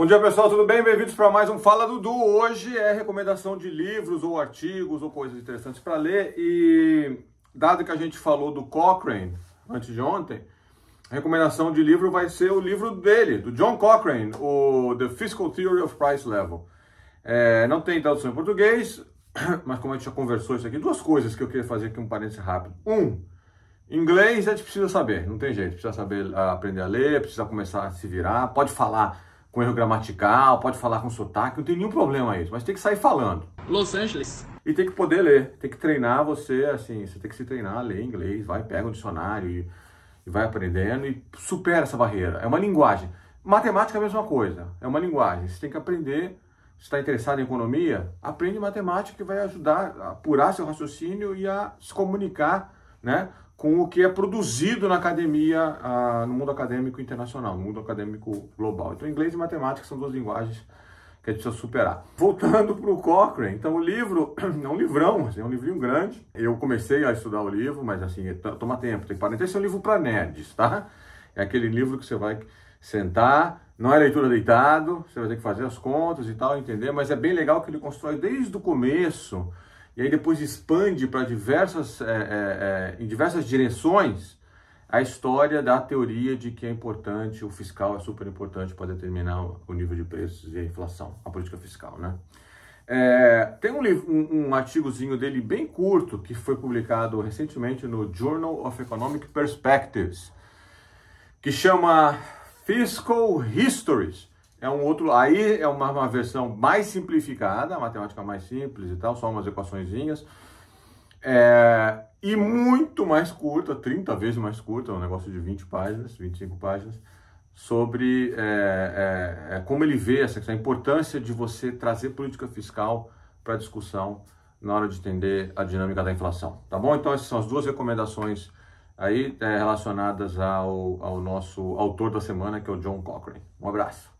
Bom dia, pessoal, tudo bem? Bem-vindos para mais um Fala Dudu. Hoje é recomendação de livros ou artigos ou coisas interessantes para ler. E dado que a gente falou do Cochrane antes de ontem, a recomendação de livro vai ser o livro dele, do John Cochrane, o The Fiscal Theory of Price Level. Não tem tradução em português, mas como a gente já conversou isso aqui, duas coisas que eu queria fazer aqui, um parênteses rápido. Inglês a gente precisa saber, não tem jeito, precisa saber aprender a ler, precisa começar a se virar, pode falar com erro gramatical, pode falar com sotaque, não tem nenhum problema isso, mas tem que sair falando. Los Angeles. E tem que poder ler, tem que treinar você, assim, você tem que se treinar a ler inglês, vai, pega um dicionário e vai aprendendo e supera essa barreira. É uma linguagem. Matemática é a mesma coisa, é uma linguagem, você tem que aprender. Se está interessado em economia, aprende matemática que vai ajudar a apurar seu raciocínio e a se comunicar, né, com o que é produzido na academia, no mundo acadêmico internacional, no mundo acadêmico global. Então, inglês e matemática são duas linguagens que a gente precisa superar. Voltando para o Cochrane, então o livro é um livrão, é um livrinho grande. Eu comecei a estudar o livro, mas assim, toma tempo, tem que parar. Esse é um livro para nerds, tá? É aquele livro que você vai sentar, não é leitura deitado, você vai ter que fazer as contas e tal, entender, mas é bem legal que ele constrói desde o começo, e aí depois expande para diversas, em diversas direções, a história da teoria de que é importante, o fiscal é super importante para determinar o nível de preços e a inflação, a política fiscal, né? Tem um artigozinho dele bem curto, que foi publicado recentemente no Journal of Economic Perspectives, que chama Fiscal Histories. É um outro, aí é uma versão mais simplificada, a matemática mais simples e tal, só umas equaçõezinhas. E muito mais curta, 30 vezes mais curta, um negócio de 20 páginas, 25 páginas, sobre como ele vê essa questão, a importância de você trazer política fiscal para discussão na hora de entender a dinâmica da inflação. Tá bom? Então essas são as duas recomendações aí relacionadas ao nosso autor da semana, que é o John Cochrane. Um abraço.